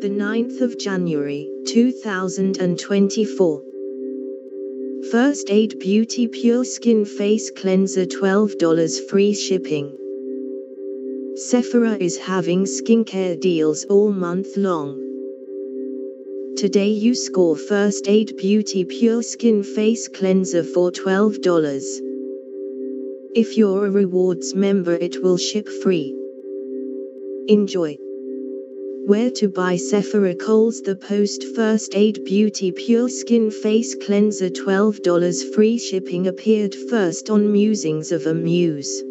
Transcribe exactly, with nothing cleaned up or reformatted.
the ninth of January, two thousand twenty-four. First Aid Beauty Pure Skin Face Cleanser, twelve dollars free shipping. Sephora is having skincare deals all month long. Today you score First Aid Beauty Pure Skin Face Cleanser for twelve dollars. If you're a rewards member, it will ship free. Enjoy. Where to buy Sephora Kohls The Post First Aid Beauty Pure Skin Face Cleanser, twelve dollars free shipping, appeared first on Musings of a Muse.